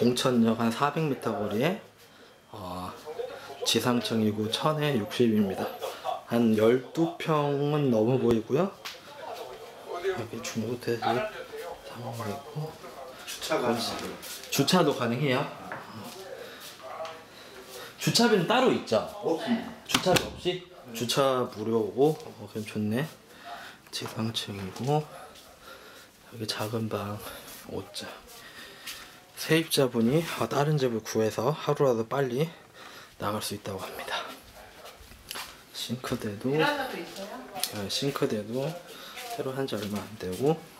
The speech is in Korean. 봉천역 한 400m 거리에 지상층이고 1000에 60입니다. 한 12평은 넘어 보이고요. 여기 중고대지 상황이 있고 주차도 가능해요. 주차비는 따로 있죠? 주차비 없이? 주차 무료고 그럼 좋네. 지상층이고 여기 작은 방 5자. 세입자분이 다른 집을 구해서 하루라도 빨리 나갈 수 있다고 합니다. 싱크대도 새로 한 지 얼마 안 되고